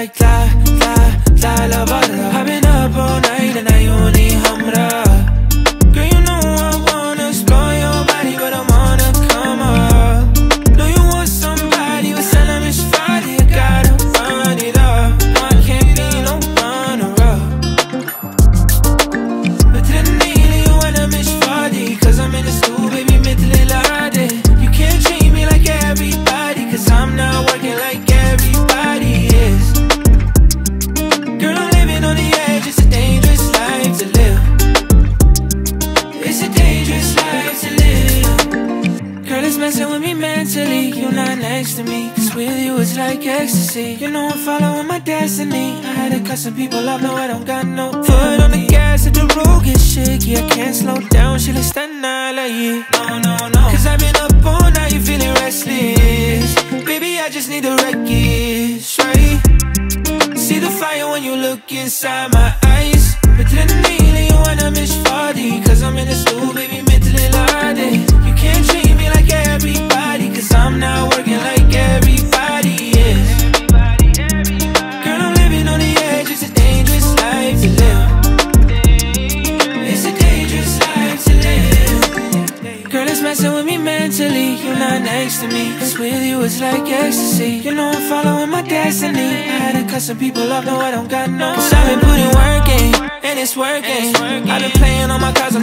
like la, la, la, la barra. I've been up all night and I only humra. Girl, you know I wanna explore your body, but I'm on a come up. Know you want somebody, but selling is Friday. I gotta run it up. No, I can't be no runner-up. But today you wanna miss Friday, 'cause I'm in the school, baby, mentally loaded. You can't treat me like everybody, 'cause I'm not working like everybody is. Girl, I'm living on the edge, it's a dangerous life to live. It's a dangerous life to live. Girl, it's messing with me mentally, you're not next to me, 'cause with you it's like ecstasy. You know I'm following my destiny. I had to cut some people off, no I don't got no foot on the gas at the road, get shaky, I can't slow down, she looks that night like you. No, no, no, 'cause I've been up all night, you feeling restless. Baby, I just need the wreckage, right? See the fire when you look inside my eyes. But then you wanna miss Friday, 'cause I'm in the stool, baby, mentally loaded. You can't treat me like everybody, 'cause I'm not working like everybody is. Girl, I'm living on the edge, it's a dangerous life to live. It's a dangerous life to live. Girl, it's messing with me mentally, you're not next to me, 'cause with you it's like ecstasy. You know I'm following my destiny. I had to cut some people off, no I don't got no. 'Cause I've been putting work in, and it's working. I've been playing on my cards.